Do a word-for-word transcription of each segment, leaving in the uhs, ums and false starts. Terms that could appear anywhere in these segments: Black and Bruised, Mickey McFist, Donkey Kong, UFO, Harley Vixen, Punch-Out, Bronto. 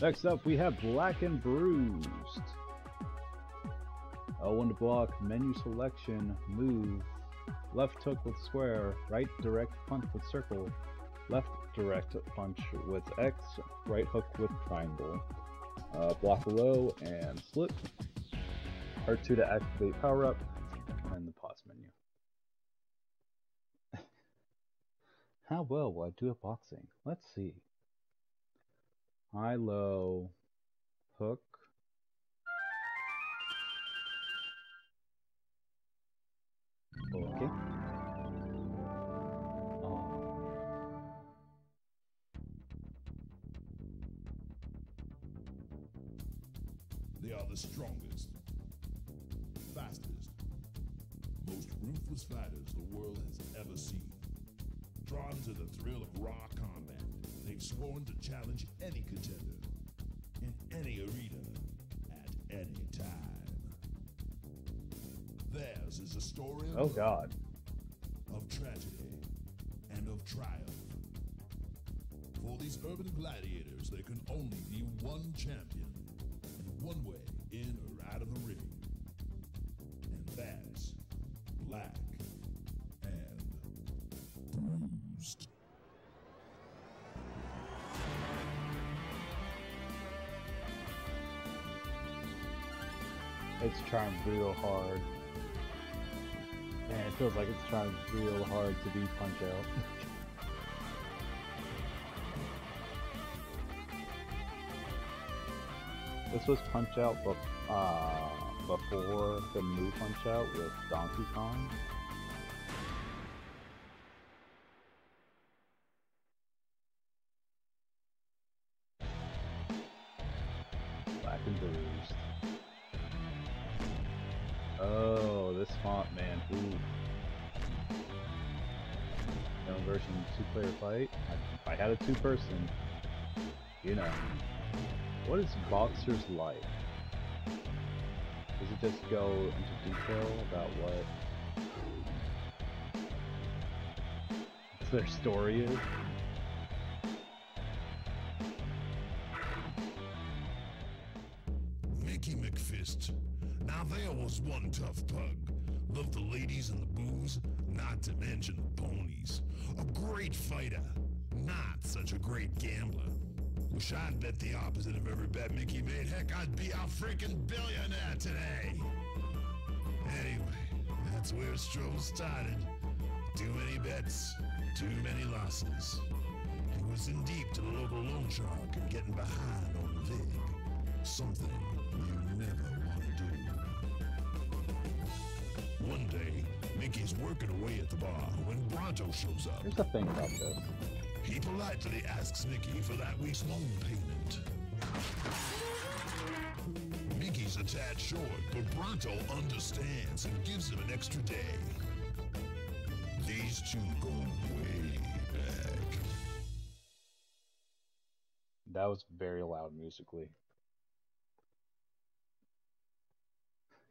Next up, we have Black and Bruised. L one to block, menu selection, move, left hook with square, right direct punch with circle, left direct punch with X, right hook with triangle. Uh, block low and slip. R two to activate power up, and the pause menu. How well will I do at boxing? Let's see. High, low, hook. Okay. Oh. They are the strongest, fastest, most ruthless fighters the world has ever seen. Drawn to the thrill of raw combat, they've sworn to challenge any contender, in any arena, at any time. Theirs is a story of, oh God. of tragedy and of triumph. For these urban gladiators, there can only be one champion, and one way in or out of the ring. And that's Black and Bruised. It's trying real hard. Man, it feels like it's trying real hard to be Punch-Out. This was Punch-Out be uh, before the new Punch-Out with Donkey Kong. Black and Bruised. Oh, this font, man. Ooh. No version two-player fight. If I had a two-person, you know. What is boxers like? Does it just go into detail about what their story is? Mickey McFist. Now there was one tough pug, loved the ladies and the booze, not to mention the ponies. A great fighter, not such a great gambler. Wish I'd bet the opposite of every bet Mickey made. Heck, I'd be a freaking billionaire today. Anyway, that's where his trouble started. Too many bets, too many losses. He was in deep to the local loan shark and getting behind on the leg. Something you never want to do. One day, Mickey's working away at the bar when Bronto shows up. Here's the thing about this. He politely asks Mickey for that week's loan payment. Mickey's a tad short, but Bronto understands and gives him an extra day. These two go way back. That was very loud musically.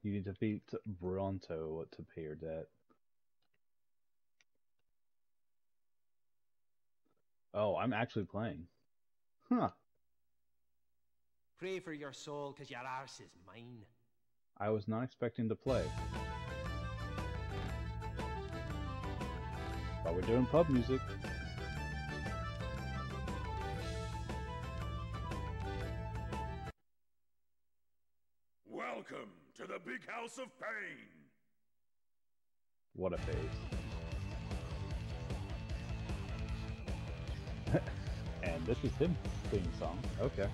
You need to defeat Bronto to pay your debt. Oh, I'm actually playing. Huh. Pray for your soul, because your arse is mine. I was not expecting to play. But we're doing pub music. Welcome to the big house of pain. What a face. And this is him singing song. Okay.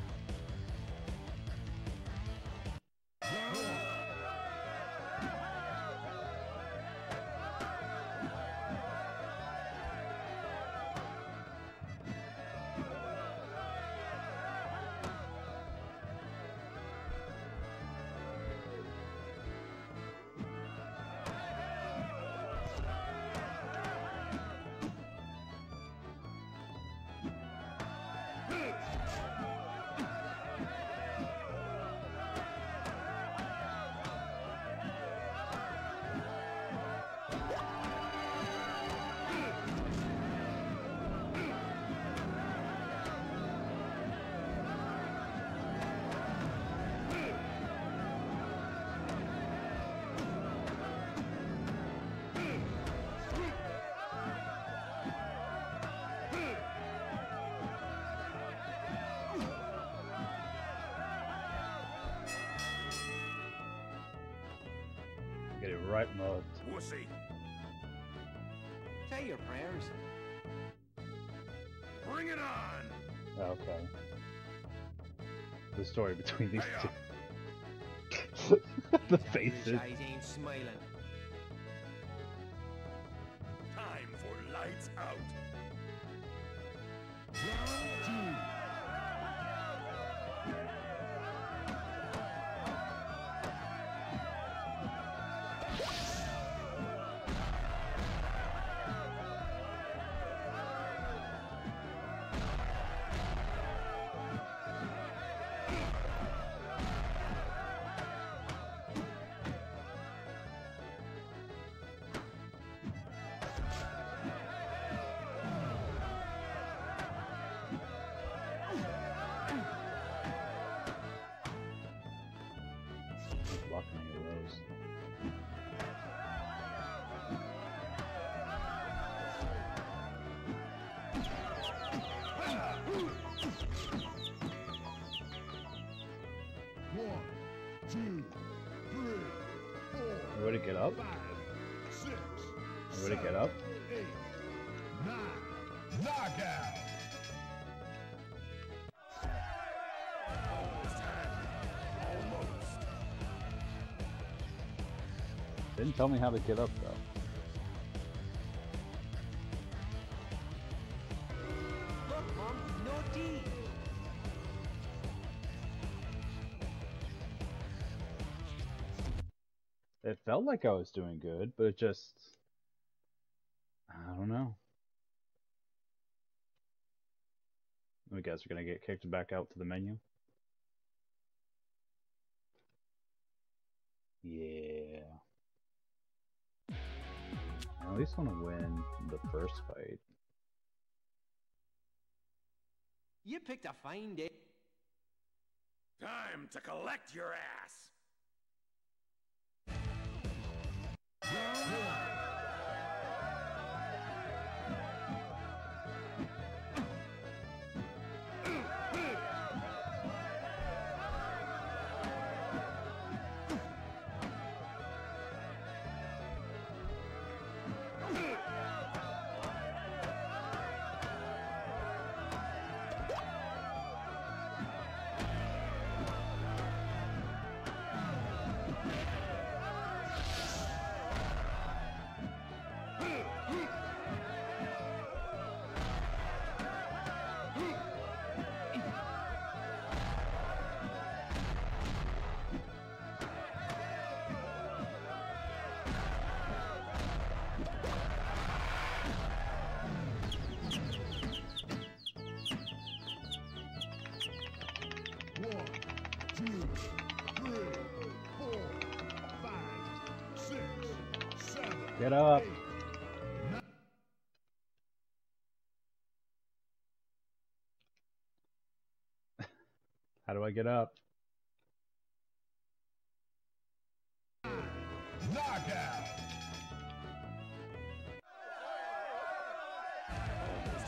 right mug. Wussy. Say your prayers. Bring it on. Okay. The story between these Hiya. two. The faces. Eyes ain't smiling. Time for lights out. Round two. Get up. Ready to get up. Knockout. Didn't tell me how to get up though. It felt like I was doing good, but it just... I don't know. I guess we're going to get kicked back out to the menu. Yeah. I at least want to win the first fight. You picked a fine day. Time to collect your ass! Get up. How do I get up? Knockout. Almost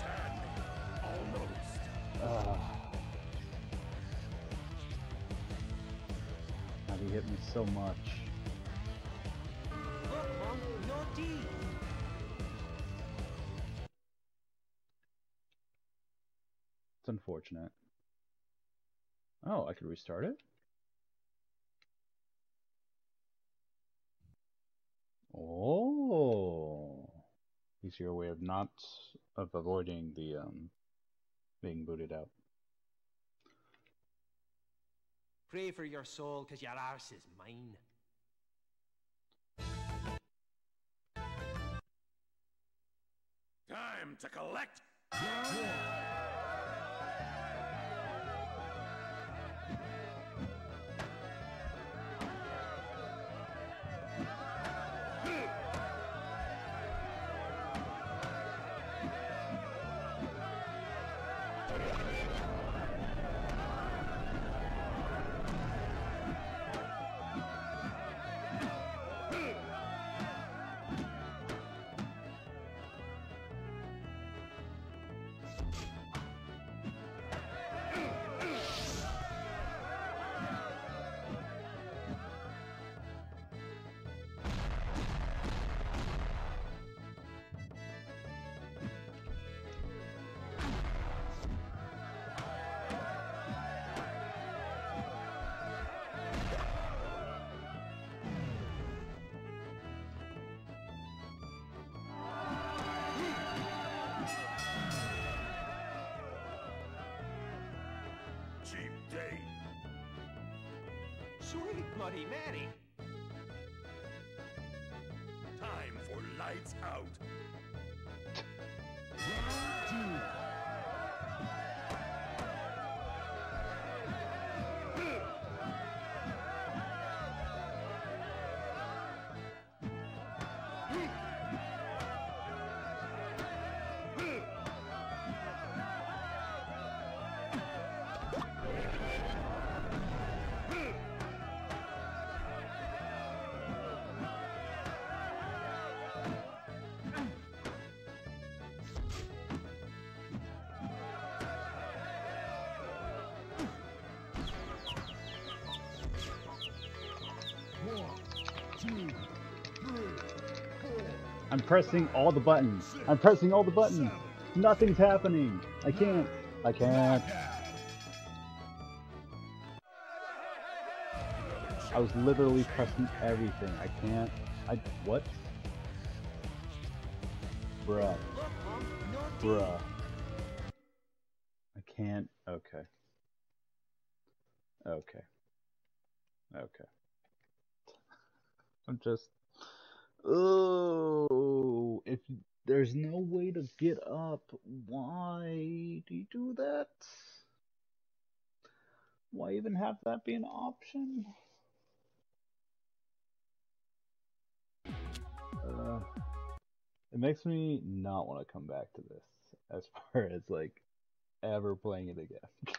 had me. Almost. Uh, how do you hit me so much? It's unfortunate. Oh, I could restart it? Oh, is your way of not of avoiding the um being booted out. Pray for your soul, cause your arse is mine. Time to collect. day. Sweet Bloody Mary. Time for lights out. I'm pressing all the buttons. I'm pressing all the buttons. Nothing's happening. I can't. I can't. I was literally pressing everything. I can't. I. What? Bruh. Bruh. I can't. Okay. Okay. Okay. I'm just. Oh, if there's no way to get up, why do you do that? Why even have that be an option? Uh, it makes me not want to come back to this as far as like ever playing it again.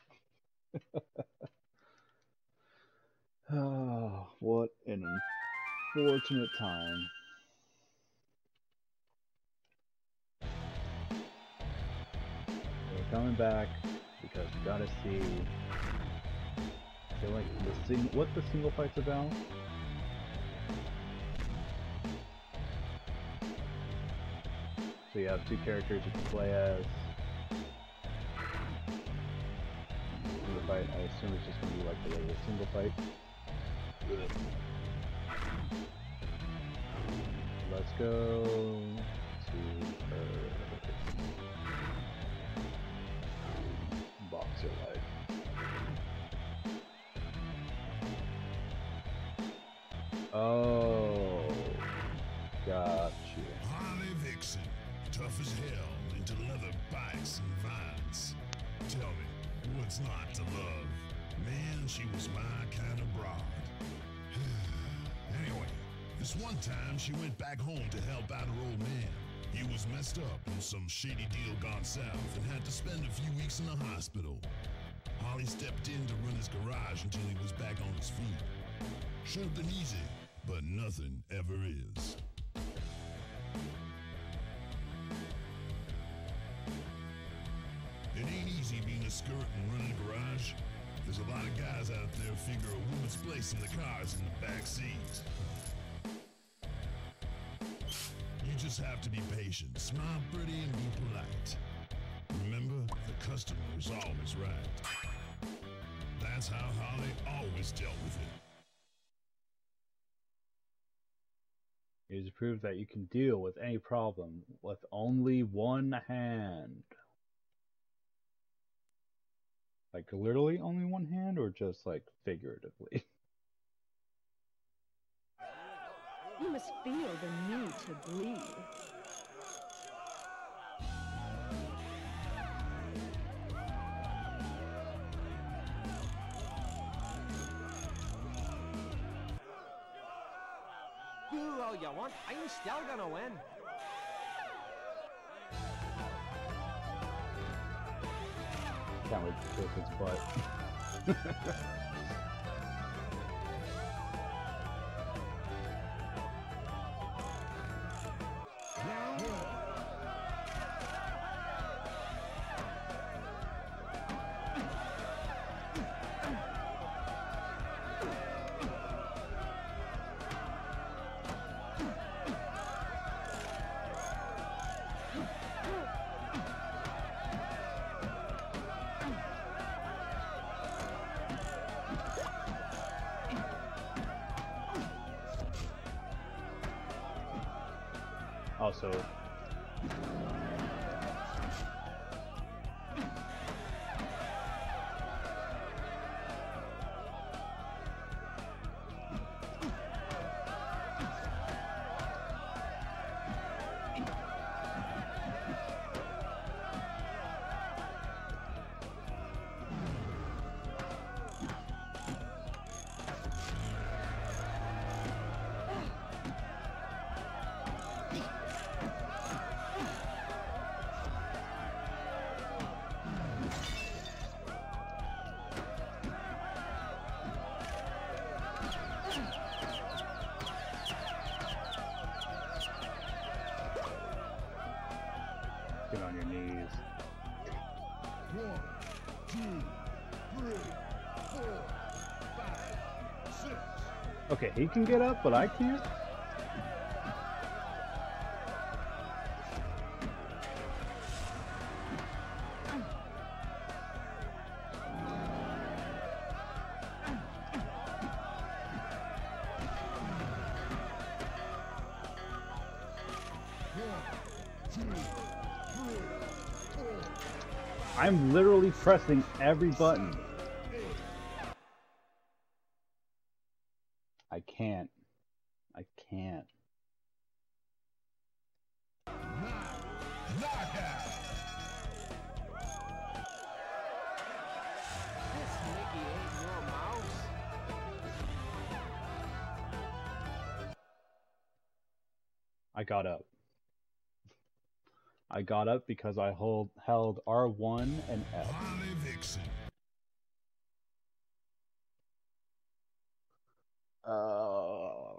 Oh, what an unfortunate time. Coming back because we gotta see. I feel like the sing what the single fight's about. So you have two characters you can play as. Single fight. I assume it's just gonna be like the regular single fight. Let's go to her. Your life. Oh, gotcha. Harley Vixen, tough as hell, into leather bikes and vines. Tell me, what's not to love? Man, she was my kind of broad. Anyway, this one time she went back home to help out her old man. He was messed up and some shady deal gone south and had to spend a few weeks in the hospital. Harley stepped in to run his garage until he was back on his feet. Should have been easy, but nothing ever is. It ain't easy being a skirt and running a garage. There's a lot of guys out there figure a woman's place in the cars in the back seats. You just have to be patient, smile pretty, and be polite. Remember, the customer is always right. That's how Harley always dealt with it. It is proved that you can deal with any problem with only one hand. Like, literally only one hand, or just, like, figuratively? You must feel the need to bleed. Do all you want, I'm still gonna win. Can't wait to kick his butt. Also, Okay, he can get up, but I can't. I'm literally pressing every button. I can't. I can't. I got up. I got up because I hold, held R one and F. Harley Vixen. Uh,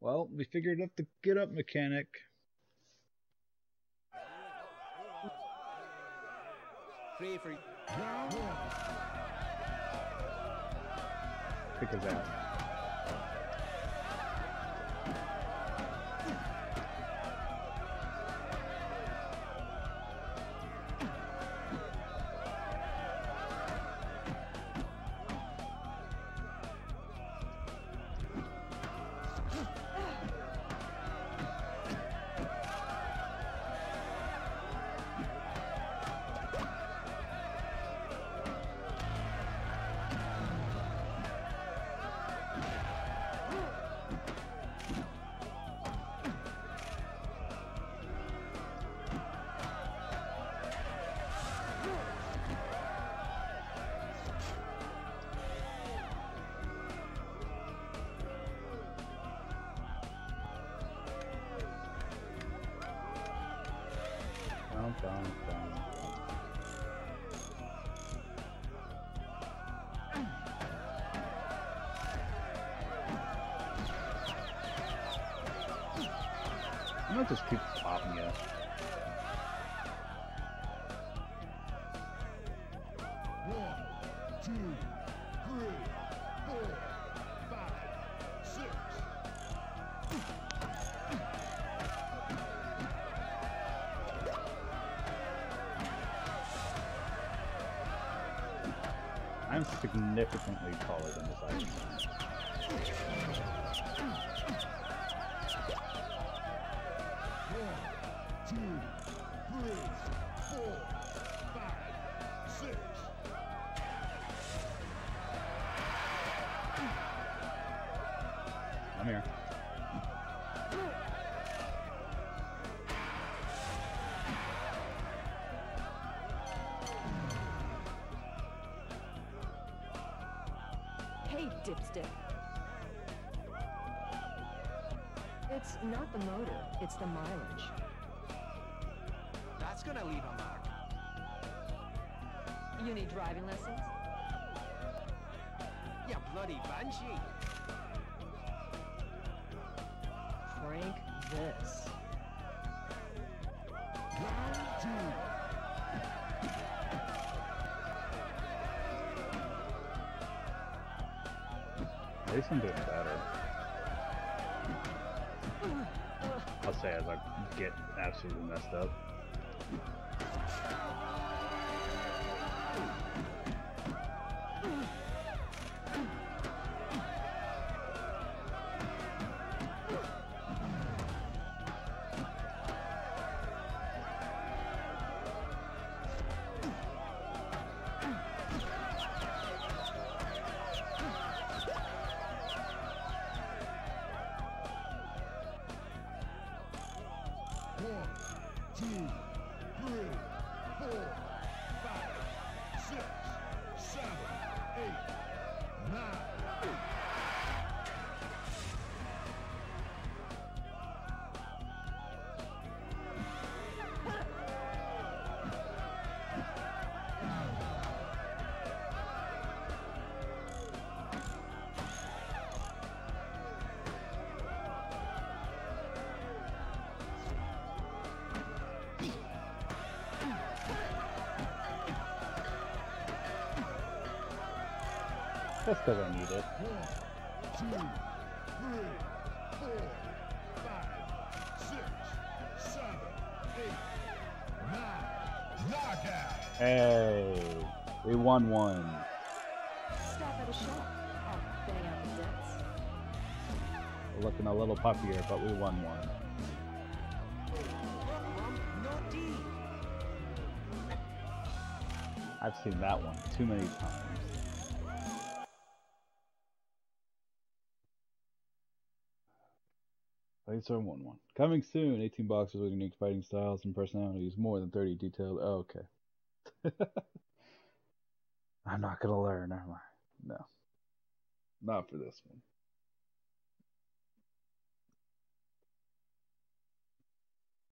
well, we figured out the get up mechanic. Free free. Pick his ass. I'm gonna just keep popping it. I'm significantly taller than this item. One, two, three, four, five, six. I'm here. Dipstick. It's not the motor, it's the mileage. That's gonna leave a mark. You need driving lessons? You bloody banshee. Crank this. One, two. At least I'm doing better. I'll say as I get absolutely messed up. That's because I need it. two, three, four, five, six, seven, eight, nine. Knockout! Hey, we won one. Stop at a shop. I'll bang out the debts. We're looking a little puffier, but we won one. I've seen that one too many times. Brainstorm one one. Coming soon, eighteen boxers with unique fighting styles and personalities, more than thirty detailed. Oh, okay. I'm not gonna learn, am I? No. Not for this one.